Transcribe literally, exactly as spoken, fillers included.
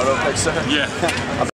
Photo picture? Yeah.